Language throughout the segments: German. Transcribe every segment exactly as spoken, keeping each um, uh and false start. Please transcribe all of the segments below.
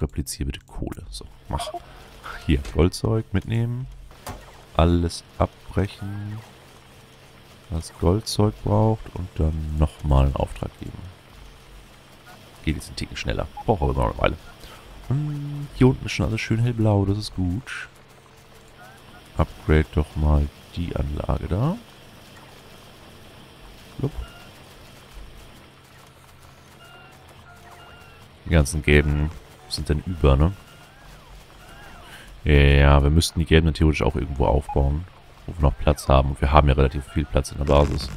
repliziere bitte Kohle. So, mach. Hier, Goldzeug mitnehmen. Alles abbrechen, was Goldzeug braucht. Und dann nochmal einen Auftrag geben. Geht jetzt einen Ticken schneller. Braucht aber noch eine Weile. Hm, hier unten ist schon alles schön hellblau. Das ist gut. Upgrade doch mal die Anlage da. Blub. Die ganzen gelben sind dann über, ne? Ja, wir müssten die gelben dann theoretisch auch irgendwo aufbauen, wo wir noch Platz haben. Und wir haben ja relativ viel Platz in der Basis.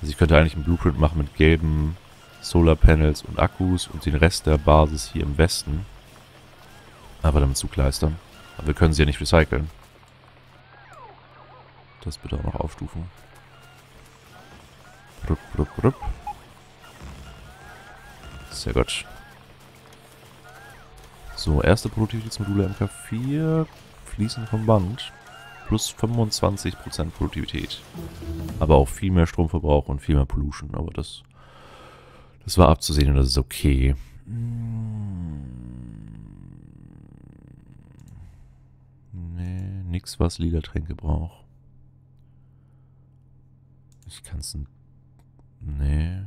Also ich könnte eigentlich einen Blueprint machen mit gelben Solarpanels und Akkus und den Rest der Basis hier im Westen. Aber damit zukleistern. Aber wir können sie ja nicht recyceln. Das bitte auch noch aufstufen. Rup, rup, rup. Sehr gut. So, erste Produktivitätsmodule M K vier fließen vom Band. Plus fünfundzwanzig Prozent Produktivität. Aber auch viel mehr Stromverbrauch und viel mehr Pollution. Aber das, das war abzusehen und das ist okay. Nee, nix, was lila Tränke braucht. Ich kann es ein... Nee.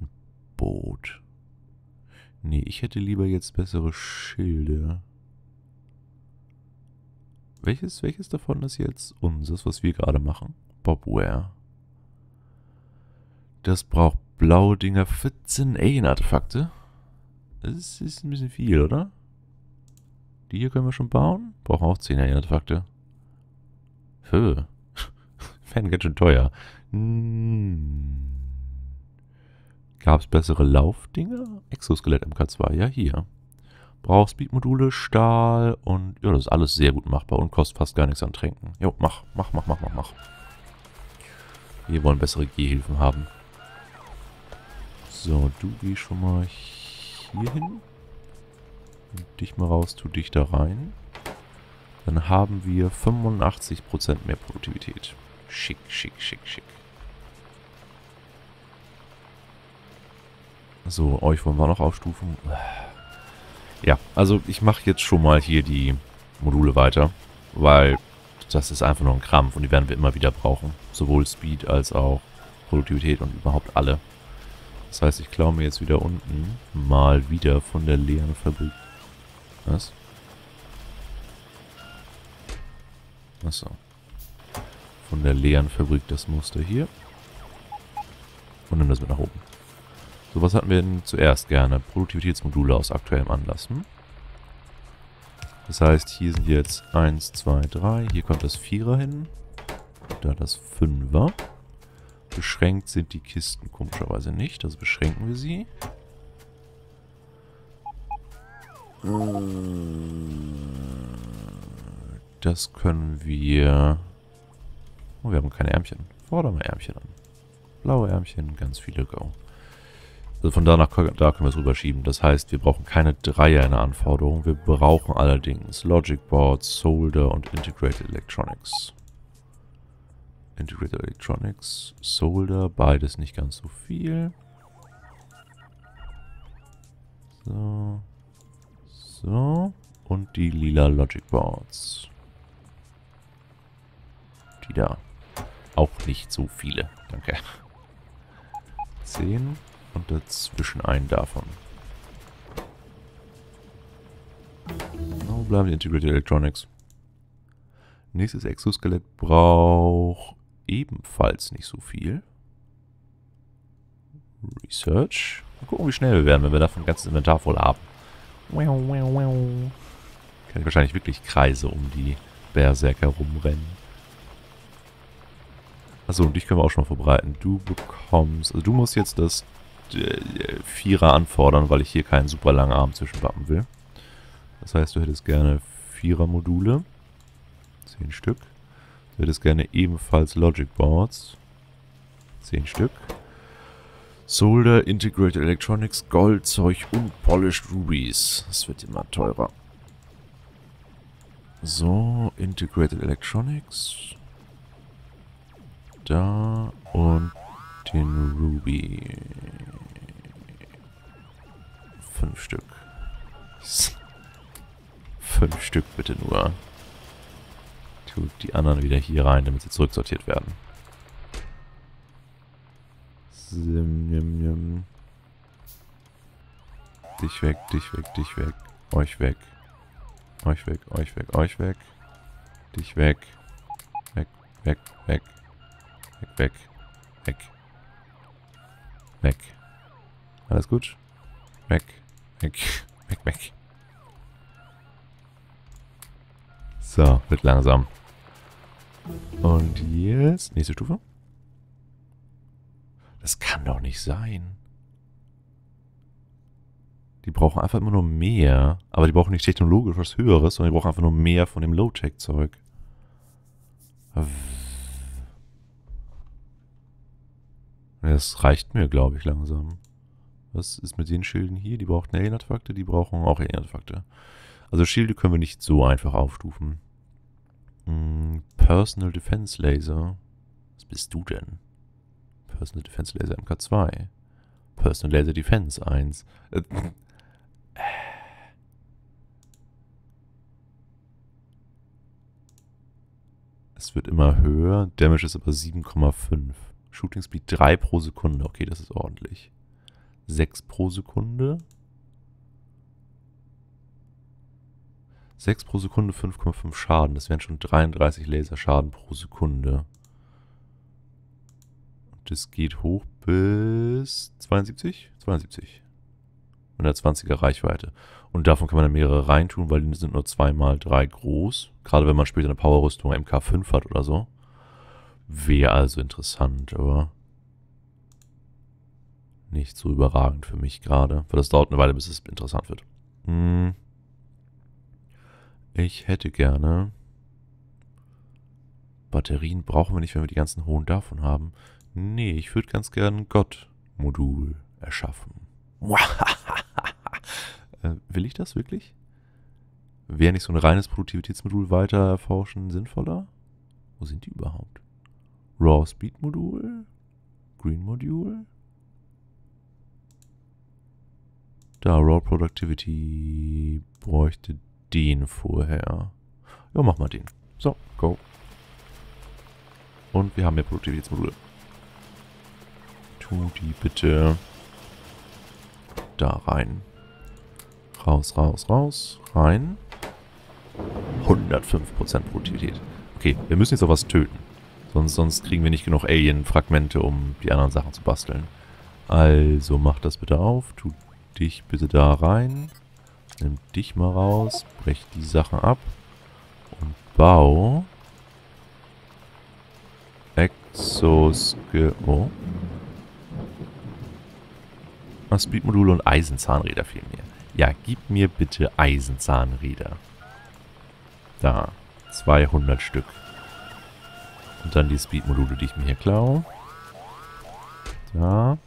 Ein Boot. Nee, ich hätte lieber jetzt bessere Schilde. Welches, welches davon ist jetzt unseres, was wir gerade machen? Bobware. Das braucht blaue Dinger. vierzehn Alien-Artefakte. Das ist ein bisschen viel, oder? Die hier können wir schon bauen. Brauchen auch zehn Alien-Artefakte. Höh. Wären ganz schön teuer. Hm. Gab es bessere Laufdinger? Exoskelett M K zwei, ja hier. Brauchst Speedmodule, Stahl und... Ja, das ist alles sehr gut machbar und kostet fast gar nichts an Tränken. Jo, mach, mach, mach, mach, mach, mach. Wir wollen bessere Gehhilfen haben. So, du geh schon mal hier hin. Dich mal raus, tu dich da rein. Dann haben wir fünfundachtzig Prozent mehr Produktivität. Schick, schick, schick, schick. So, euch wollen wir noch aufstufen. Ja, also ich mache jetzt schon mal hier die Module weiter, weil das ist einfach nur ein Krampf und die werden wir immer wieder brauchen. Sowohl Speed als auch Produktivität und überhaupt alle. Das heißt, ich klaue mir jetzt wieder unten mal wieder von der leeren Fabrik. Was? Achso. Von der leeren Fabrik das Muster hier. Und nimm das mit nach oben. So, was hatten wir denn zuerst gerne? Produktivitätsmodule aus aktuellem Anlass. Hm? Das heißt, hier sind jetzt eins, zwei, drei. Hier kommt das Vierer hin. Da das Fünfer. Beschränkt sind die Kisten komischerweise nicht. Also beschränken wir sie. Das können wir... Oh, wir haben keine Ärmchen. Fordern wir Ärmchen an. Blaue Ärmchen, ganz viele Go. Also von da nach da können wir es rüberschieben. Das heißt, wir brauchen keine Dreier in der Anforderung. Wir brauchen allerdings Logic Boards, Solder und Integrated Electronics. Integrated Electronics, Solder, beides nicht ganz so viel. So. So. Und die lila Logic Boards. Die da. Auch nicht so viele. Danke. zehn. Und dazwischen einen davon. Wo bleiben die Integrated Electronics? Nächstes Exoskelett braucht ebenfalls nicht so viel. Research. Mal gucken, wie schnell wir werden, wenn wir davon ein ganzes Inventar voll haben. Kann ich wahrscheinlich wirklich Kreise um die Berserker rumrennen. Achso, und dich können wir auch schon mal verbreiten. Du bekommst... Also du musst jetzt das... Vierer anfordern, weil ich hier keinen super langen Arm zwischenwappen will. Das heißt, du hättest gerne Vierer-Module. Zehn Stück. Du hättest gerne ebenfalls Logic Boards. Zehn Stück. Solder, Integrated Electronics, Goldzeug und Polished Rubies. Das wird immer teurer. So, Integrated Electronics. Da und den Ruby. Fünf Stück. Fünf Stück bitte nur. Tut die anderen wieder hier rein, damit sie zurücksortiert werden. Sim, nim, nim. Dich weg, dich weg, dich weg. Euch weg. Euch weg, euch weg, euch weg. Dich weg. Weg, weg, weg. Weg, weg. Weg. Weg. Alles gut? Weg. Weg. Weg, weg. So, wird langsam. Und jetzt... nächste Stufe. Das kann doch nicht sein. Die brauchen einfach immer nur mehr. Aber die brauchen nicht technologisch was Höheres, sondern die brauchen einfach nur mehr von dem Low-Tech-Zeug. Das reicht mir, glaube ich, langsam. Was ist mit den Schilden hier? Die brauchen Alien-Artefakte, die brauchen auch Alien-Artefakte. Also Schilde können wir nicht so einfach aufstufen. Hm, Personal Defense Laser. Was bist du denn? Personal Defense Laser M K zwei. Personal Laser Defense eins. Äh, äh. Es wird immer höher. Damage ist aber sieben Komma fünf. Shooting Speed drei pro Sekunde. Okay, das ist ordentlich. sechs pro Sekunde. sechs pro Sekunde, fünf Komma fünf Schaden. Das wären schon dreiunddreißig Laserschaden pro Sekunde. Und das geht hoch bis zweiundsiebzig? zweiundsiebzig. In der zwanziger Reichweite. Und davon kann man dann mehrere reintun, weil die sind nur zwei mal drei groß. Gerade wenn man später eine Powerrüstung M K fünf hat oder so. Wäre also interessant, aber nicht so überragend für mich gerade. Weil das dauert eine Weile, bis es interessant wird. Hm. Ich hätte gerne... Batterien brauchen wir nicht, wenn wir die ganzen hohen davon haben. Nee, ich würde ganz gerne ein Gott-Modul erschaffen. äh, will ich das wirklich? Wäre nicht so ein reines Produktivitätsmodul weiter erforschen sinnvoller? Wo sind die überhaupt? Raw-Speed-Modul? Green-Modul? Da, Raw-Productivity bräuchte den vorher. Ja, mach mal den. So, go. Und wir haben mehr Produktivitätsmodule. Tu die bitte da rein. Raus, raus, raus. Rein. hundertfünf Prozent Produktivität. Okay, wir müssen jetzt auch was töten. Sonst, sonst kriegen wir nicht genug Alien-Fragmente, um die anderen Sachen zu basteln. Also mach das bitte auf. Tu dich bitte da rein. Nimm dich mal raus, brech die Sachen ab und bau Exoske... Oh. Ah, Speedmodule und Eisenzahnräder fehlen mir. Ja, gib mir bitte Eisenzahnräder. Da, zweihundert Stück. Und dann die Speedmodule, die ich mir hier klaue. Da.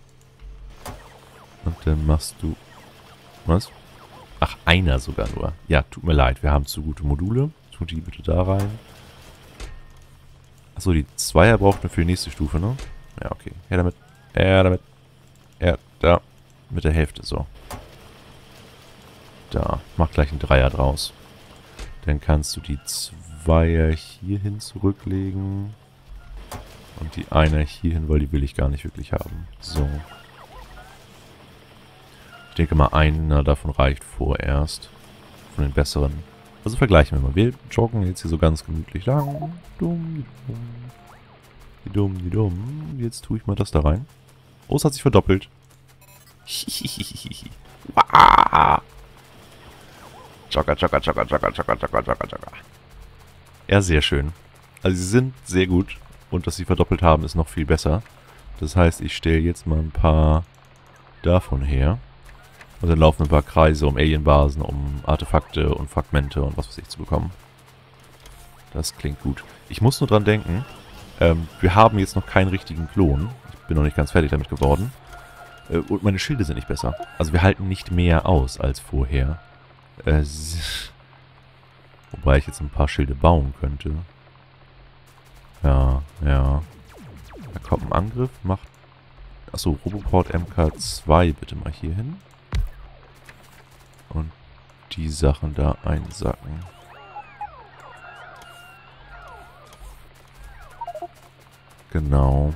Und dann machst du... Was? Ach, einer sogar nur. Ja, tut mir leid, wir haben zu gute Module. Tut die bitte da rein. Achso, die Zweier braucht man für die nächste Stufe, ne? Ja, okay. Her damit. Her damit. Her da. Mit der Hälfte, so. Da. Mach gleich einen Dreier draus. Dann kannst du die Zweier hierhin zurücklegen. Und die Einer hierhin, weil die will ich gar nicht wirklich haben. So. Ich denke mal, einer davon reicht vorerst. Von den besseren. Also vergleichen wir mal. Wir joggen jetzt hier so ganz gemütlich lang. Dumm, die dumm, die dumm. Jetzt tue ich mal das da rein. Oh, es hat sich verdoppelt. Jogger, jogger, jogger, jogger, jogger, jogger, jogger, jogger. Ja, sehr schön. Also sie sind sehr gut. Und dass sie verdoppelt haben, ist noch viel besser. Das heißt, ich stelle jetzt mal ein paar davon her. Und dann laufen ein paar Kreise um Alienbasen, um Artefakte und Fragmente und was weiß ich zu bekommen. Das klingt gut. Ich muss nur dran denken, ähm, wir haben jetzt noch keinen richtigen Klon. Ich bin noch nicht ganz fertig damit geworden. Äh, und meine Schilde sind nicht besser. Also wir halten nicht mehr aus als vorher. Äh, wobei ich jetzt ein paar Schilde bauen könnte. Ja, ja. Da kommt ein Angriff, macht... Achso, Roboport M K zwei bitte mal hier hin. und die Sachen da einsacken. Genau.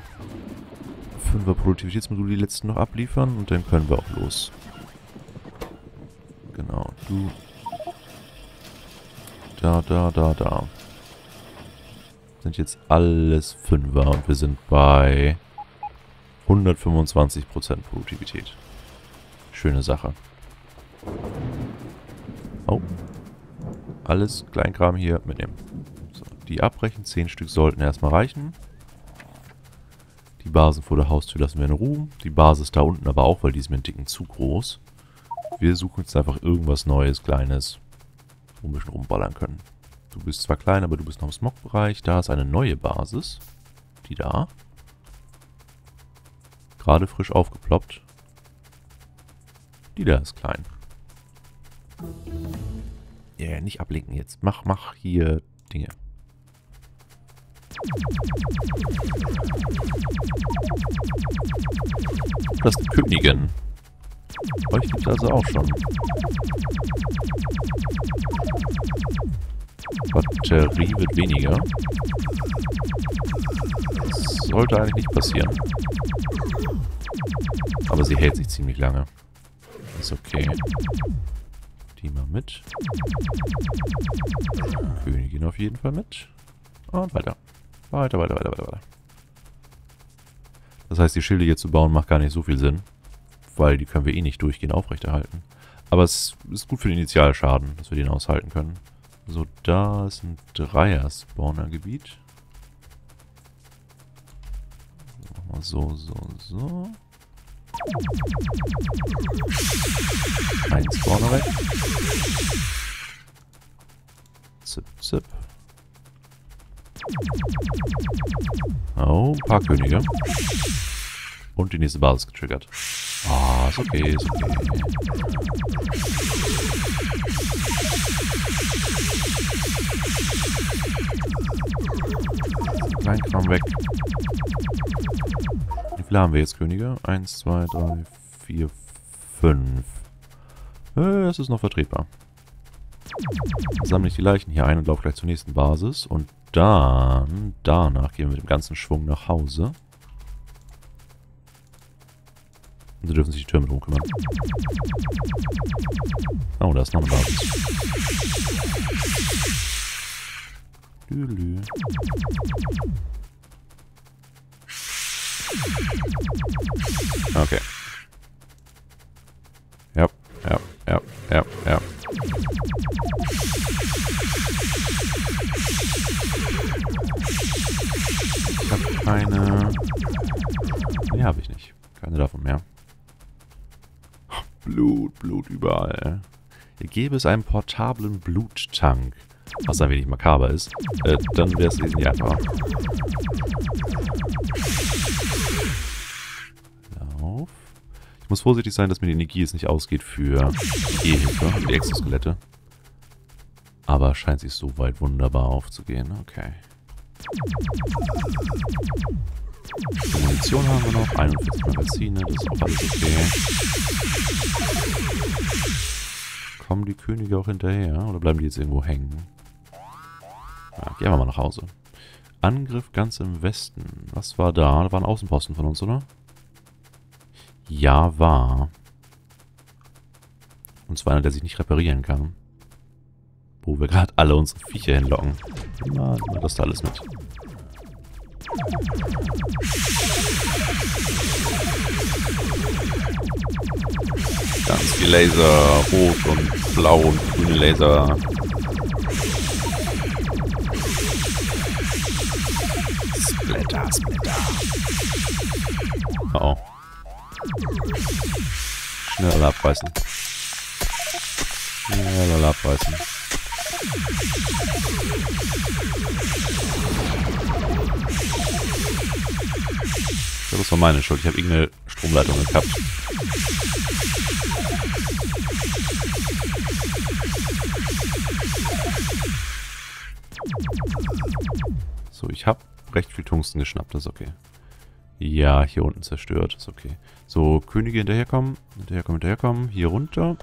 Fünfer Produktivitätsmodule, die letzten noch abliefern und dann können wir auch los. Genau, du. Da, da, da, da. Sind jetzt alles Fünfer und wir sind bei hundertfünfundzwanzig Prozent Produktivität. Schöne Sache. Oh. Alles Kleinkram hier mitnehmen. So, die abbrechen. Zehn Stück sollten erstmal reichen. Die Basen vor der Haustür lassen wir in Ruhe. Die Basis da unten aber auch, weil die ist mir einen dicken zu groß. Wir suchen jetzt einfach irgendwas Neues, Kleines, wo wir ein bisschen rumballern können. Du bist zwar klein, aber du bist noch im Smog-Bereich. Da ist eine neue Basis. Die da. Gerade frisch aufgeploppt. Die da ist klein. Ja, yeah, nicht ablenken jetzt. Mach, mach hier Dinge. Das ist die Königin. Euch gibt es also auch schon. Batterie wird weniger. Das sollte eigentlich nicht passieren. Aber sie hält sich ziemlich lange. Ist okay. Die mal mit. Königin auf jeden Fall mit. Und weiter. Weiter, weiter, weiter, weiter, weiter. Das heißt, die Schilde hier zu bauen macht gar nicht so viel Sinn. Weil die können wir eh nicht durchgehend aufrechterhalten. Aber es ist gut für den Initialschaden, dass wir den aushalten können. So, da ist ein Dreier-Spawner-Gebiet. So, so, so. Ein Spawner weg. Zip, zip. Oh, ein paar Könige. Und die nächste Basis getriggert. Ah, ist okay, ist okay. Kleinkram weg. Wie viele haben wir jetzt, Könige? Eins, zwei, drei, vier, fünf. Das ist noch vertretbar. Sammle ich die Leichen hier ein und laufe gleich zur nächsten Basis. Und dann, danach gehen wir mit dem ganzen Schwung nach Hause. Und sie dürfen sich die Türme drum kümmern. Oh, da ist noch eine Basis. Lülü. Okay. Ja, ja, ja, ja, ja. Ich habe keine... Nee, habe ich nicht. Keine davon mehr. Blut, Blut überall. Hier gäbe es einen portablen Bluttank, was ein wenig makaber ist, äh, dann wäre es wesentlich einfacher. Lauf. Ich muss vorsichtig sein, dass mir die Energie jetzt nicht ausgeht für die E-Hilfe und die Exoskelette. Aber scheint sich soweit wunderbar aufzugehen. Okay. Die Munition haben wir noch, einundvierzig Magazine, das ist auch alles okay. Kommen die Könige auch hinterher oder bleiben die jetzt irgendwo hängen? Ja, gehen wir mal nach Hause. Angriff ganz im Westen. Was war da? Da war ein Außenposten von uns, oder? Ja, war. Und zwar einer, der sich nicht reparieren kann. Wo wir gerade alle unsere Viecher hinlocken. Immer, immer das da alles mit. Ganz viel Laser, rot und blau und grüne Laser. Splatter, Splatter. Oh. Schnell alle abreißen. Schnell alle abreißen. Das war meine Schuld. Ich habe irgendeine Stromleitung gekappt. So, ich habe recht viel Tungsten geschnappt. Das ist okay. Ja, hier unten zerstört. Das ist okay. So, Könige hinterherkommen. Hinterherkommen, hinterherkommen. Hier runter.